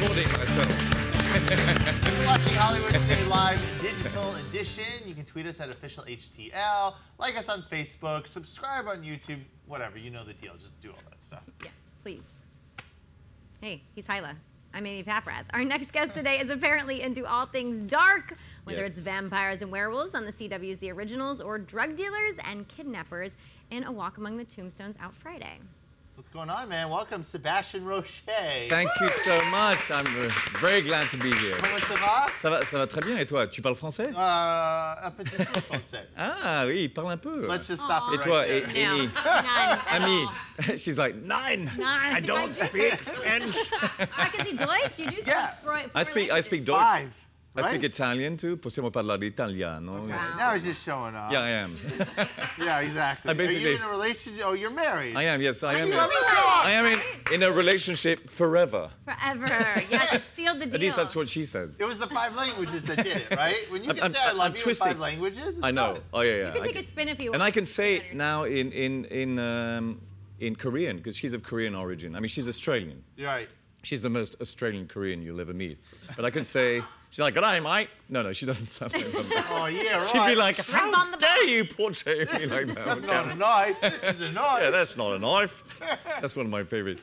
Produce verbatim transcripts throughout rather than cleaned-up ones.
recording myself. You're watching Hollywood Today Live Digital Edition. You can tweet us at official H T L, like us on Facebook, subscribe on YouTube, whatever. You know the deal. Just do all that stuff. Yes, please. Hey, he's Hyla. I'm Amy Paffrath. Our next guest today is apparently into all things dark, whether yes. it's vampires and werewolves on the C W's The Originals or drug dealers and kidnappers in A Walk Among the Tombstones, out Friday. What's going on, man? Welcome, Sebastian Roche. Thank Woo! you so much. I'm very glad to be here. Comment ça va? Ça va, ça va très bien. Et toi, tu parles français? Uh, un petit peu français. Ah oui, parle un peu. Let's just stop Aww. it right Et toi, there. Et, Amy. No, Amy, she's like, nine. nine. I don't speak French. I can speak Deutsch. You do yeah. speak I speak, I speak Deutsch. Five. I right? speak Italian too. Possiamo parlare italiano. Okay. Wow. Now he's just showing off. Yeah, I am. yeah, exactly. Are you in a relationship? Oh, you're married. I am. Yes, I am. Really I am in, in a relationship forever. Forever. Yes, it sealed the deal. At least that's what she says. It was the five languages that did it, right? When you I'm, can I'm, say I love I'm you twisting. in five languages. It's I know. Solid. Oh yeah, yeah. You can I take can. a spin if you want. And I can say it now in in in um, in Korean because she's of Korean origin. I mean, she's Australian. You're right. She's the most Australian Korean you'll ever meet. But I can say. She's like, g'day, mate. No, no, she doesn't sound like that. Oh, yeah, right. She'd be like, how dare you portray me like that? That's not a knife. This is a knife. Yeah, that's not a knife. That's one of my favorites.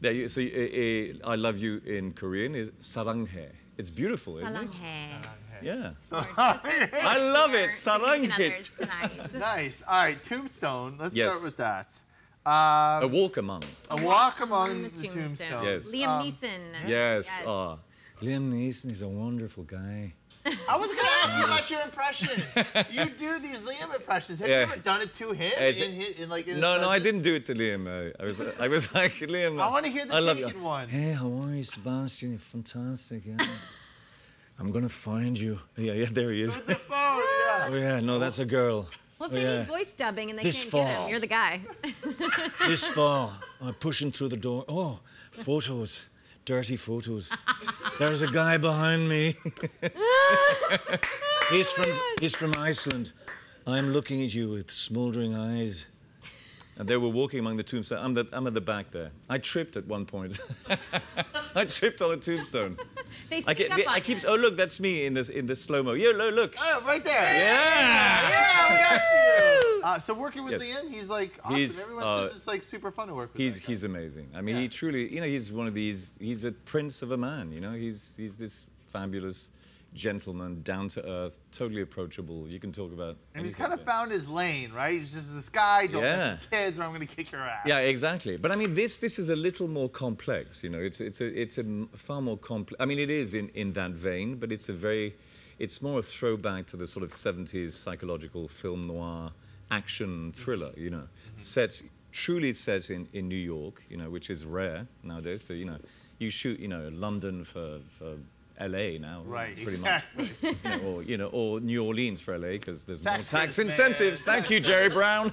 Yeah, so, uh, uh, I love you in Korean is saranghae. It's beautiful, isn't it? Saranghae. Yeah. Saranghae. I love it. Saranghae. Nice. All right, Tombstone. Let's yes. start with that. Um, a walk among. A walk among the, the tombstones. Tombstone. Yes. Liam um, Neeson. Yes. yes. Uh, Liam Neeson is a wonderful guy. I was going to ask you about your impression. You do these Liam impressions. Have yeah. you ever done it to him? In his, in like, in no, no, I didn't do it to Liam. Uh, I was, uh, I was like Liam. I want to hear the taken one. Hey, how are you, Sebastian? You're fantastic. Yeah. I'm going to find you. Yeah, yeah, there he is. With the phone, yeah. Oh yeah, no, that's a girl. Well, if oh, they yeah. need voice dubbing and they this can't fall. get him, you're the guy. This fall, I'm pushing through the door. Oh, photos. Dirty photos. There's a guy behind me. he's from he's from Iceland. I'm looking at you with smouldering eyes. And they were walking among the tombstones. I'm, the, I'm at the back there. I tripped at one point. I tripped on a tombstone. They I, get, they, I keep. Oh look, that's me in this in the slow mo. Yo, look. Oh, right there. Yeah. Yeah, yeah we got you. Uh, so working with yes. Liam, he's like awesome. He's, Everyone uh, says it's like super fun to work with. He's he's amazing. I mean, yeah. he truly. You know, he's one of these. He's a prince of a man. You know, he's he's this fabulous gentleman, down to earth, totally approachable. You can talk about. And he's kind of found his lane, right? He's just this guy. Don't yeah. miss kids, or I'm going to kick your ass. Yeah, exactly. But I mean, this this is a little more complex. You know, it's it's a it's a far more complex. I mean, it is in in that vein, but it's a very, it's more a throwback to the sort of seventies psychological film noir action thriller. You know, mm-hmm. sets truly set in in New York. You know, which is rare nowadays. So you know, you shoot you know London for. for L A now, right? Pretty exactly. much, you know, or you know, or New Orleans for L A because there's tax no tax incentives. Man. Thank you, Jerry Brown.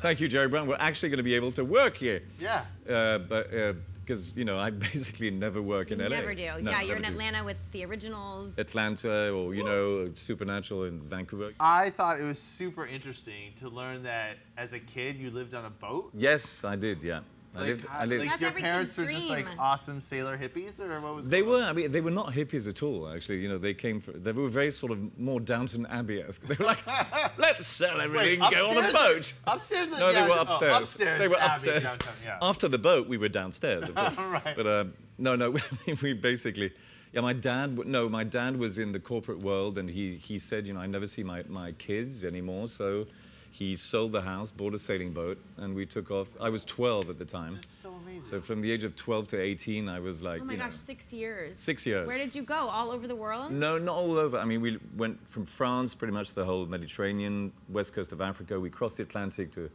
Thank you, Jerry Brown. We're actually going to be able to work here. Yeah. Uh, but because uh, you know, I basically never work you in L A. Never do. No, yeah, you're in Atlanta do. with The Originals. Atlanta, or you know, Supernatural in Vancouver. I thought it was super interesting to learn that as a kid you lived on a boat. Yes, I did. Yeah. Like, I lived, I lived. Like your parents were just like awesome sailor hippies, or what was they going were? On? I mean, they were not hippies at all. Actually, you know, they came from. They were very sort of more Downton Abbey esque. They were like, let's sell everything, Wait, and go on a boat. Upstairs, no, the they were upstairs. Oh, upstairs. They were upstairs. Abbey, downtown, yeah. After the boat, we were downstairs, of course. right. But uh, no, no, we basically. Yeah, my dad. No, my dad was in the corporate world, and he he said, you know, I never see my my kids anymore, so. He sold the house, bought a sailing boat, and we took off. I was twelve at the time. That's so amazing. So from the age of twelve to eighteen, I was like, oh my you gosh, know, six years. Six years. Where did you go? All over the world? No, not all over. I mean, we went from France, pretty much the whole Mediterranean, west coast of Africa. We crossed the Atlantic to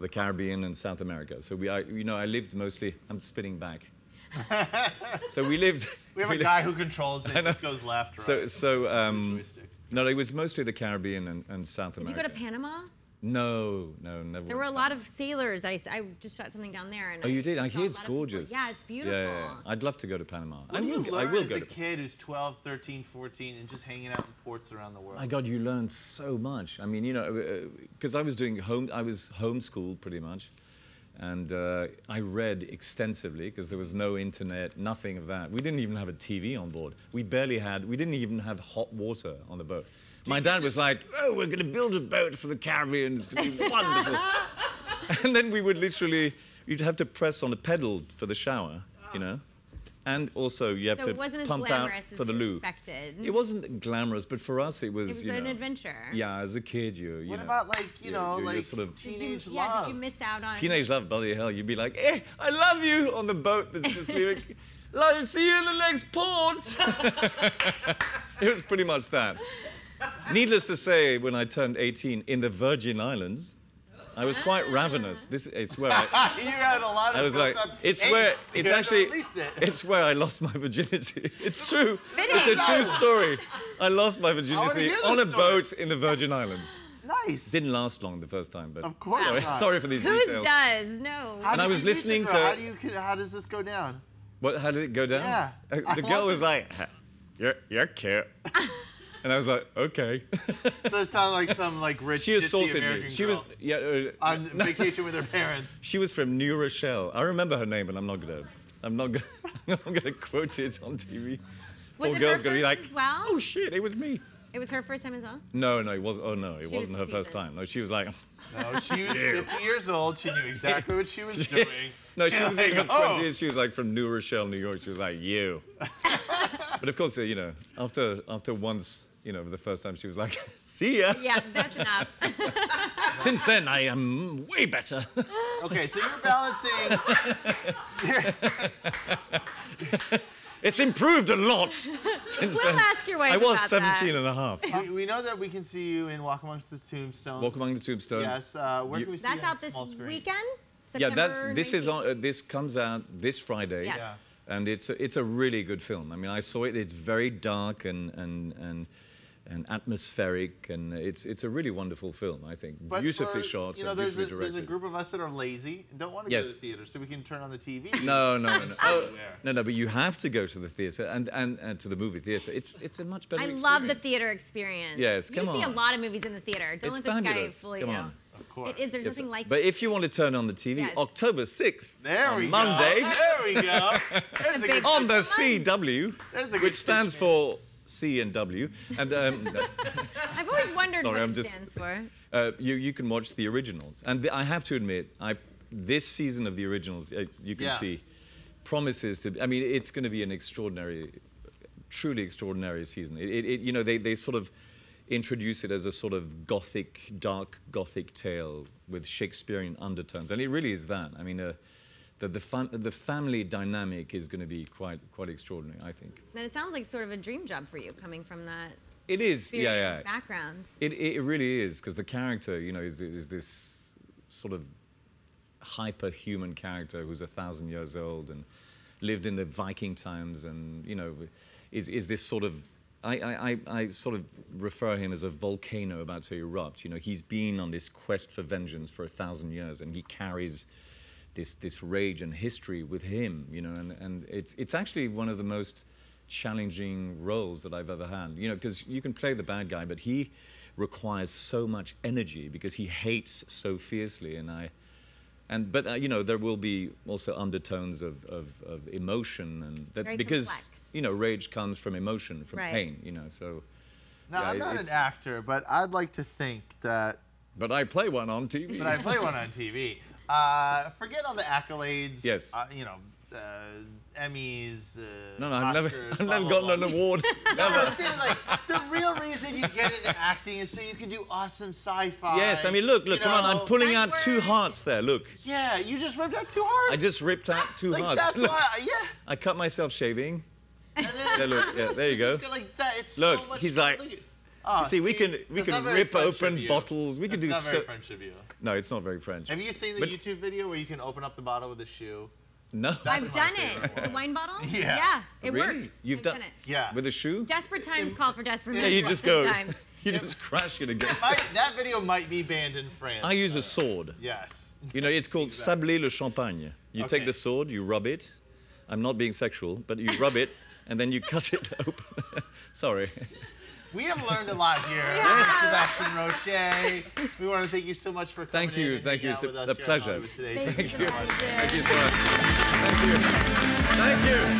the Caribbean and South America. So we, I, you know, I lived mostly. I'm spinning back. so we lived. We have we a lived, guy who controls it. Just goes left, right. So, so um, no, it was mostly the Caribbean and, and South America. Did you go to Panama? No, no, never. There were a lot of sailors. I, I just shot something down there. And oh, you did? I hear it's gorgeous. Yeah, it's beautiful. Yeah, yeah, yeah. I'd love to go to Panama. What do you learn as a kid who's twelve, thirteen, fourteen and just hanging out in ports around the world? My God, you learned so much. I mean, you know, because uh, I was doing home, I was homeschooled pretty much. And uh, I read extensively, because there was no internet, nothing of that. We didn't even have a T V on board. We barely had, we didn't even have hot water on the boat. My dad was like, oh, we're going to build a boat for the Caribbean. It's going to be wonderful. And then we would literally, you'd have to press on a pedal for the shower, you know? And also, you have so to pump out for the loo. Expected. It wasn't glamorous, but for us, it was. It was you an know, adventure. Yeah, as a kid, you. you what know, about like you, you know, you, like sort of teenage you, love? Yeah, did you miss out on teenage love? Bloody hell! You'd be like, eh, I love you on the boat that's just leaving. Like, see you in the next port. It was pretty much that. Needless to say, when I turned eighteen in the Virgin Islands. I was quite ravenous. This it's where I, you had a lot of I was like, it's apes. where it's you actually it. it's where I lost my virginity. It's true. Vinny. It's a true story. I lost my virginity on a story. boat in the Virgin Islands. Nice. Didn't last long the first time, but of course. Sorry, not. sorry for these Who's details. Who does? No. How and I was listening to. How do you? How does this go down? What? How did it go down? Yeah. The I girl was it. like, "You're you're cute." And I was like, okay. So it sounded like some like rich She assaulted American me. She girl was yeah, uh, on no. vacation with her parents. She was from New Rochelle. I remember her name, but I'm not gonna, I'm not gonna, I'm gonna quote it on T V. Was Poor it girl's her gonna be like, well? oh shit, it was me. It was her first time as well. No, no, it wasn't. Oh no, it she wasn't was her first time. No, she was like. No, she was fifty years old. She knew exactly what she was doing. No, she was in her twenties. She was like from New Rochelle, New York. She was like, you. But of course, you know, after after once. You know, the first time she was like, see ya. Yeah, that's enough. Since then, I am way better. Okay, so you're balancing. You're it's improved a lot since we'll then. Ask your wife I was seventeen that. and a half. We, we know that we can see you in Walk Amongst the Tombstones. Walk Among the Tombstones. Yes, uh, where you, can we see that's you on out small this screen? weekend? September yeah, that's, this, is on, uh, this comes out this Friday. Yes. Yeah. And it's a, it's a really good film. I mean, I saw it. It's very dark and and and, and atmospheric, and it's it's a really wonderful film. I think but beautifully for, shot you know, and there's beautifully a, directed. There's a group of us that are lazy and don't want to yes. go to the theater, so we can turn on the T V. No, no, no, no. Oh, no, no. But you have to go to the theater and, and and to the movie theater. It's it's a much better. I experience. love the theater experience. Yes, come on. You see on. a lot of movies in the theater. Don't it's let fabulous. This guy fully come on. Know. Of course. It is, there's yes, nothing like But if you want to turn on the T V, yes. October sixth, there we on Monday. Go. There we go. There's a good on the C W, there's a good which stands for C and W. And, um, no. I've always wondered Sorry, what I'm it stands just, for. Uh, you, you can watch The Originals. And the, I have to admit, I, this season of The Originals, uh, you can yeah. see, promises to, I mean, it's going to be an extraordinary, truly extraordinary season. It, it, it, you know, they, they sort of introduce it as a sort of gothic, dark gothic tale with Shakespearean undertones, and it really is that. I mean, uh, the the, fam the family dynamic is going to be quite quite extraordinary, I think. And it sounds like sort of a dream job for you, coming from that. It is, yeah, yeah. Background. It it really is, because the character, you know, is is this sort of hyper-human character who's a thousand years old and lived in the Viking times, and you know, is is this sort of I, I, I sort of refer him as a volcano about to erupt. You know, he's been on this quest for vengeance for a thousand years, and he carries this this rage and history with him. You know, and and it's it's actually one of the most challenging roles that I've ever had. You know, because you can play the bad guy, but he requires so much energy because he hates so fiercely, and I. And, but, uh, you know, there will be also undertones of, of, of emotion, and that Very because, complex. you know, rage comes from emotion, from right. pain, you know, so. Now, yeah, I'm not an actor, but I'd like to think that. But I play one on T V. But I play one on T V. Uh, forget all the accolades. Yes. Uh, you know, uh, Emmys, uh, No, no, I've Oscars, never, I've never gotten an award. Never. I'm saying, like, the real reason you get into acting is so you can do awesome sci-fi. Yes, I mean, look, look, come know, on, I'm pulling out two hearts there, look. Yeah, you just ripped out two hearts. I just ripped out two like, hearts. That's look, why, yeah. I cut myself shaving. And then, yeah, look, yeah, there you go. Like that. It's look, so much he's fun. like, look, oh, see, see, we can we can rip open you. bottles. We that's can do not so. Very French of you. No, it's not very French. Have you seen the but, YouTube video where you can open up the bottle with a shoe? No, I've done it. The wine bottle? Yeah, yeah it really? works. You've I've done, done it. Yeah, with a shoe. Desperate times it, call for desperate measures. Yeah, you just go. You just crash it against. Might, that video might be banned in France. I use a sword. Yes. You know, it's called sabler le champagne. You take the sword, you rub it. I'm not being sexual, but you rub it. And then you cut it open. Sorry. We have learned a lot here. Yeah. This is Sebastian Roche. We want to thank you so much for coming. Thank you. In thank you. It's a pleasure. Thank you so much. Thank you. Thank you. Thank you.